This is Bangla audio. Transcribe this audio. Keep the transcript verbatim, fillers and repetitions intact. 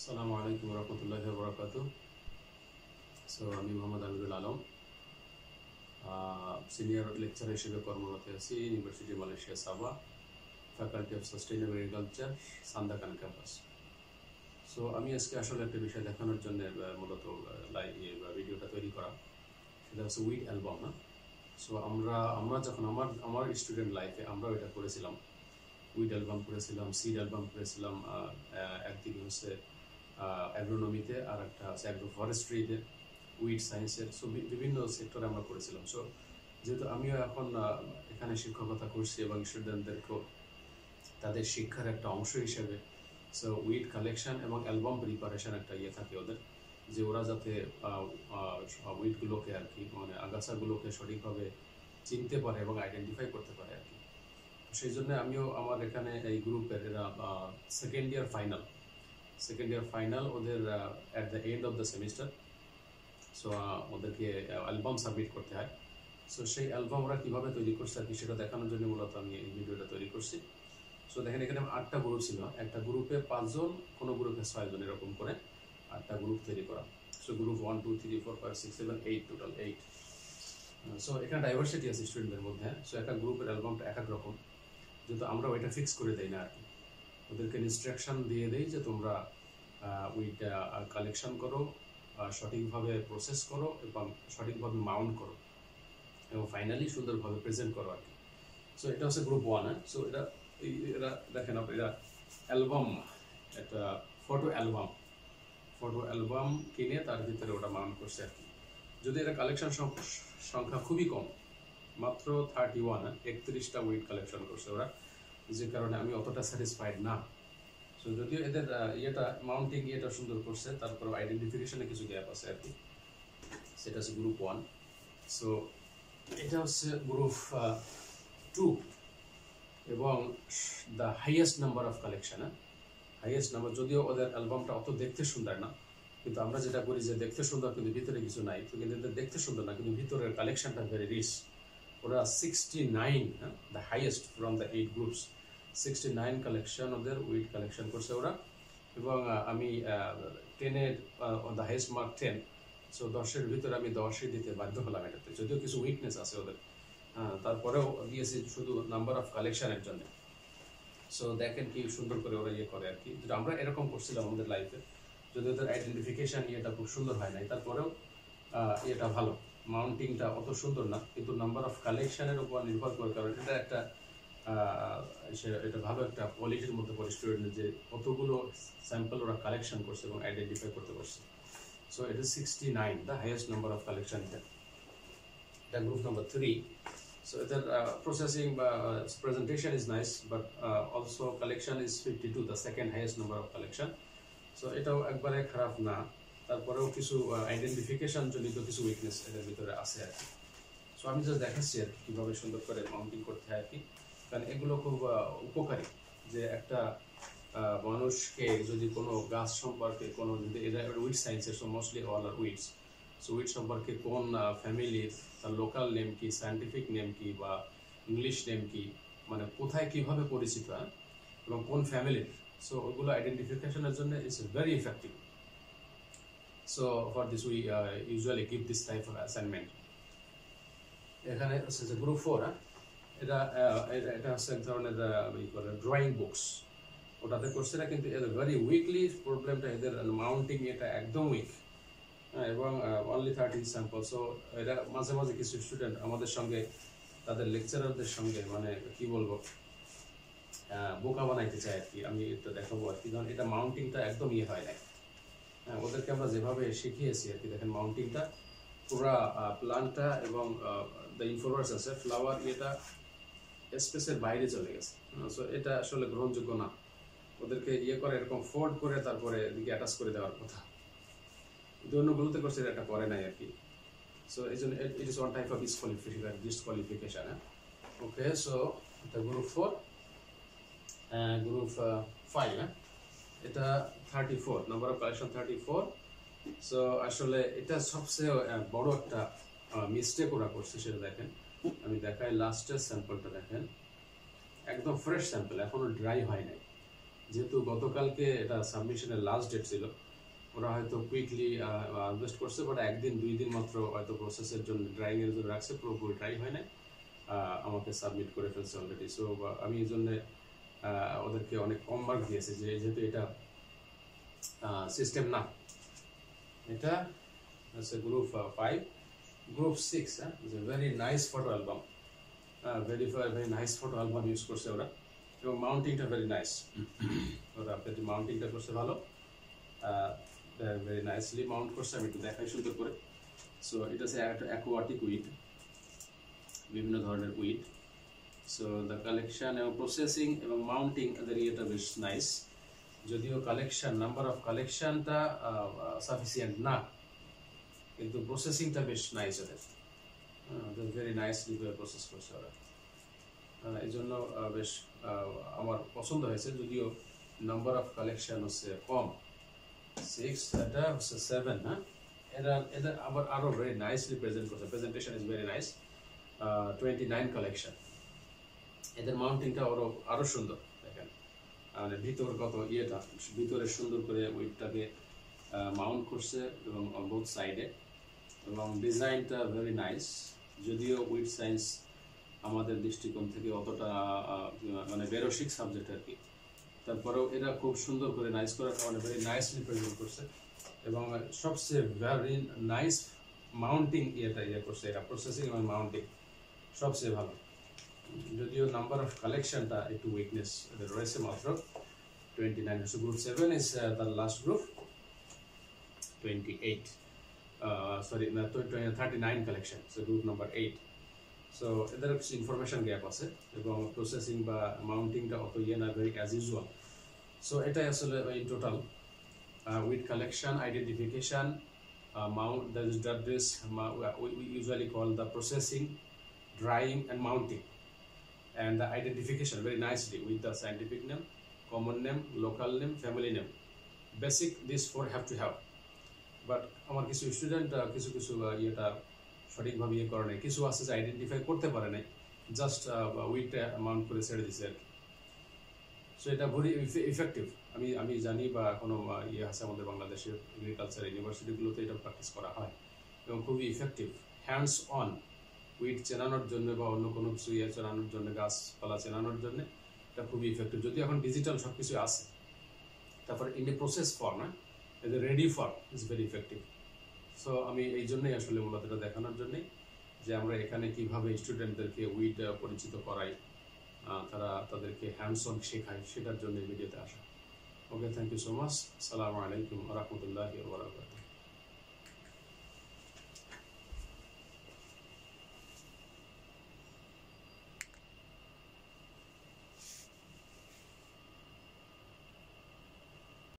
আসসালামু আলাইকুম রাহমাতুল্লাহি ওয়া বারাকাতুহু। সো আমি মোহাম্মদ আমিরুল আলম, সিনিয়র লেকচার হিসেবে কর্মরত আছি university of Malaysia Sabah, faculty of sustainable agriculture, Sandakan campus. So আমি আজকে আসলে একটা বিষয় দেখানোর জন্য মূলত ভিডিওটা তৈরি করা, সেটা হচ্ছে উইড অ্যালবাম। না সো আমরা আমরা যখন আমার আমার স্টুডেন্ট লাইফে আমরাও এটা করেছিলাম, উইড অ্যালবাম করেছিলাম, সিড অ্যালবাম করেছিলাম, একদিকে হচ্ছে অ্যাগ্রোনমিতে আর একটা আছে অ্যাগ্রো ফরেস্ট্রিতে, উইড সায়েন্সের। সো বিভিন্ন সেক্টরে আমরা করেছিলাম। সো যেহেতু আমিও এখন এখানে শিক্ষকতা করছি এবং স্টুডেন্টদেরকেও তাদের শিক্ষার একটা অংশ হিসেবে সো উইড কালেকশন এবং অ্যালবাম প্রিপারেশন একটা ইয়ে থাকে ওদের, যে ওরা যাতে উইডগুলোকে আর কি মানে আগাছাগুলোকে সঠিকভাবে চিনতে পারে এবং আইডেন্টিফাই করতে পারে আর কি। সেই জন্য আমিও আমার এখানে এই গ্রুপের এরা second year final second year final ওদের at the end of the semester. So ওদেরকে অ্যালবাম সাবমিট করতে হয়। সো সেই অ্যালবাম ওরা কীভাবে তৈরি করছে আর কি সেটা দেখানোর জন্য মূলত আমি এই ভিডিওটা তৈরি করছি। সো দেখেন এখানে আটটা গ্রুপ ছিল, একটা গ্রুপে পাঁচজন, কোনো গ্রুপে ছয়জন, এরকম করে আটটা গ্রুপ তৈরি করা। So group one two three four five six seven eight total eight. So এখানে ডাইভার্সিটি আছে স্টুডেন্টদের মধ্যে। সো একটা গ্রুপের অ্যালবামটা এক এক রকম, যেহেতু আমরা ওইটা ফিক্স করে দেই না আর কি, ওদেরকে ইনস্ট্রাকশন দিয়ে দেই যে তোমরা ওইটা কালেকশন করো, সঠিকভাবে প্রসেস করো এবং সঠিকভাবে মাউন্ট করো এবং ফাইনালি সুন্দরভাবে প্রেজেন্ট করো আর কি। সো এটা হচ্ছে গ্রুপ ওয়ান। হ্যাঁ সো এটা এরা দেখেন আপনি এরা অ্যালবাম, একটা ফটো অ্যালবাম ফটো অ্যালবাম কিনে তার ভিতরে ওটা মাউন্ট করছে আর কি। যদি এটা কালেকশন সংখ্যা খুবই কম, মাত্র থার্টি ওয়ান একত্রিশটা উইড কালেকশন করছে ওরা, যে কারণে আমি অতটা স্যাটিসফাইড না। সো যদিও এদের ইয়েটা মাউন্টিং ইয়েটা সুন্দর করছে, তারপর আইডেন্টিফিকেশনে কিছু গ্যাপ আছে আর কি। সেটা হচ্ছে গ্রুপ ওয়ান। সো এটা হচ্ছে গ্রুপ টু এবং the highest number of collection. Highest number, যদিও ওদের অ্যালবামটা অত দেখতে সুন্দর না, কিন্তু আমরা যেটা করি যে দেখতে সুন্দর কিন্তু ভিতরে কিছু নাই, কিন্তু এদের দেখতে সুন্দর না কিন্তু ভিতরের কালেকশনটা ভেরি রিচ। ওরা sixty nine the highest from the eight groups, sixty nine collection ওদের উইড কালেকশন করছে ওরা। এবং আমি টেনের the highest mark ten, so দশের ভিতরে আমি দশই দিতে বাধ্য হলাম এটাতে, যদিও কিছু উইকনেস আছে ওদের। হ্যাঁ তারপরেও দিয়েছি শুধু নাম্বার অফ কালেকশানের জন্য। সো দেখেন কি সুন্দর করে ওরা ইয়ে করে আর কি, যেটা আমরা এরকম করছিলাম আমাদের লাইফে। যদি ওদের আইডেন্টিফিকেশান ইয়েটা খুব সুন্দর হয় নাই, তারপরেও এটা ভালো, মাউন্টিংটা অত সুন্দর না কিন্তু নাম্বার অফ কালেকশানের উপর নির্ভর করে, কারণ এটা একটা এটা ভালো একটা কোয়ালিটির মধ্যে পড়ে স্টুডেন্টের, যে কতগুলো স্যাম্পল ওরা কালেকশন করছে এবং আইডেন্টিফাই করতে পারছে। সো এটা sixty nine the highest number of collection. এটা এটা group number three. So their uh, processing uh, presentation is nice, but uh, also collection is fifty-two, the second highest number of collection. So এটাও একবারে খারাপ না, তারপরেও কিছু আইডেন্টিফিকেশন জনিত কিছু উইকনেস এর ভিতরে আছে আর কি। সো আমি জাস্ট দেখাচ্ছি আর কি কীভাবে সুন্দর করে মাউন্টিং করতে হয় আর কি, কারণ এগুলো খুব উপকারী। যে একটা মানুষকে যদি কোনো গাছ সম্পর্কে কোনো এরা উইড সায়েন্সের, so mostly all are weeds, so weed সম্পর্কে কোন ফ্যামিলির, তার লোকাল নেম কি, সায়েন্টিফিক নেম কি বা ইংলিশ নেম কি, মানে কোথায় কীভাবে পরিচিত হয় এবং কোন ফ্যামিলির, সো ওগুলো আইডেন্টিফিকেশনের জন্য it's very effective. So for this we usually give this type of assignment. এখানে গ্রুপ ফোর, এটা এটা হচ্ছে এক ধরনের ড্রয়িং বুকস, ওটাতে করছে না কিন্তু এদের ভেরি উইকলি প্রবলেমটা, এদের মাউন্টিং এটা একদম উইক এবং অনলি থার্টিন স্যাম্পল। সো এটা মাঝে মাঝে কিছু স্টুডেন্ট আমাদের সঙ্গে, তাদের লেকচারারদের সঙ্গে মানে কি বলবো, বোকা বানাইতে চাই আর কি। আমি এটা দেখাবো আর কি, কারণ এটা মাউন্টিংটা একদম ইয়ে হয় না। হ্যাঁ ওদেরকে আমরা যেভাবে শিখিয়েছি আর কি, দেখেন মাউন্টিংটা পুরা প্লান্টটা এবং দ্য ইনফ্লোরেন্স আছে ফ্লাওয়ার এটা স্পেসের বাইরে চলে গেছে। সো এটা আসলে গ্রহণযোগ্য না, ওদেরকে ইয়ে করে এরকম ফোল্ড করে তারপরে এদিকে অ্যাটাচ করে দেওয়ার কথা, অন্যগুলোতে করছে এটা করে নাই আর কি। সো এই জন্য it is one type of disqualification disqualification okay. So এটা গ্রুপ ফোর। গ্রুপ ফাইভ, হ্যাঁ এটা thirty four number of collection thirty four. So আসলে এটা সবচেয়ে বড় একটা মিস্টেক ওরা করছে, সেটা দেখেন আমি দেখাই। লাস্টের স্যাম্পলটা দেখেন, একদম ফ্রেশ স্যাম্পল, এখনও ড্রাই হয় নাই। যেহেতু গতকালকে এটা সাবমিশনের লাস্ট ডেট ছিল, ওরা হয়তো কুইকলি হারভেস্ট করছে, বাট একদিন দুই দিন মাত্র হয়তো প্রসেসের জন্য, ড্রাইং এর জন্য রাখছে, পুরোপুরি ড্রাই হয় না, আমাকে সাবমিট করে ফেলছে অলরেডি। সো আমি এই জন্যে ওদেরকে অনেক কম মার্ক দিয়েছি, যে যেহেতু এটা সিস্টেম না, এটা হচ্ছে গ্রুপ ফাইভ, গ্রুপ সিক্স। হ্যাঁ, very nice photo album, very very nice photo album use করছে ওরা, এবং মাউন্টিংটা ভেরি নাইস, ওরা আপনার মাউন্টিংটা করছে ভালো, ভেরি নাইসলি মাউন্ট করছে, আমি একটু দেখাই সুন্দর করে। সো এটা হচ্ছে অ্যাকোয়াটিক উইড, বিভিন্ন ধরনের উইড। সো দ্য কালেকশন এবং প্রসেসিং এবং মাউন্টিং এদের ইয়েটা বেশ নাইস, যদিও কালেকশন নাম্বার অফ কালেকশনটা সাফিসিয়েন্ট না, কিন্তু প্রসেসিংটা বেশ নাইস ওদের, ওদের ভেরি নাইসলি প্রসেস করছে ওরা, এই জন্য বেশ আমার পছন্দ হয়েছে। যদিও নাম্বার অফ কালেকশন হচ্ছে কম, সিক্স, এটা হচ্ছে সেভেন। হ্যাঁ, এরা এদের আবার আরও ভেরি নাইসলি প্রেজেন্ট করছে, presentation is very nice, twenty nine collection. এদের মাউন্টিংটা আরও আরও সুন্দর, দেখেন মানে ভিতর কত ইয়েটা ভিতরে সুন্দর করে উইডটাকে মাউন্ট করছে, এবং বোথ সাইডে, এবং ডিজাইনটা ভেরি নাইস। যদিও উইড সায়েন্স আমাদের দৃষ্টিকোণ থেকে অতটা মানে বেরোসিক সাবজেক্ট আর কি, তারপরেও এরা খুব সুন্দর করে নাইস করার কারণে ভেরি নাইসলি প্রেজেন্ট করছে, এবং সবচেয়ে ভেরি নাইস মাউন্টিং ইয়েটা ইয়ে করছে এরা, প্রসেসিং এবং মাউন্টিং সবচেয়ে ভালো। যদিও নাম্বার অফ কালেকশনটা একটু উইকনেস রয়েছে, মাত্র twenty nine. Group seven is the last group, twenty eight sorry thirty nine collection, group number eight. So এদের ইনফরমেশন গ্যাপ আছে, এবং প্রসেসিং বা মাউন্টিংটা অত ইয়ে না, ভেরি অ্যাজ ইউজুয়াল। সো এটাই আসলে ওই total with collection, identification, mount, that is usually call the processing, drying and mounting, and the identification very nicely with the scientific name, common name, local name, family name. Basic, these four have to have. But amar kichu student kichu kichu eta shotik bhabe e korone, kichu ache je identify korte pare nai, just with amount kore chhere diche ar ki. So eta very effective, ami ami jani ba kono e ache amader Bangladesh Agriculture University gulote eta practice kora hoy, ebong khub effective, hands on, weed চেনানোর জন্য বা অন্য কোনো কিছু ইয়ে চেনানোর জন্য, গাছপালা চেনানোর জন্য এটা খুবই ইফেক্টিভ। যদি এখন ডিজিটাল সব কিছু আসে, তারপরে ইন এ প্রসেস ফর্ম, হ্যাঁ এদের ready form is very effective. So আমি এই জন্যই আসলে মূলত এটা দেখানোর জন্যেই যে আমরা এখানে কীভাবে স্টুডেন্টদেরকে উইড পরিচিত করাই, তারা তাদেরকে হ্যান্ডস অন শেখায়, সেটার জন্য ভিডিওতে আসা। Okay, thank you so much, আসসালামু আলাইকুম ওয়া রাহমাতুল্লাহি ওয়া বারাকাতুহু।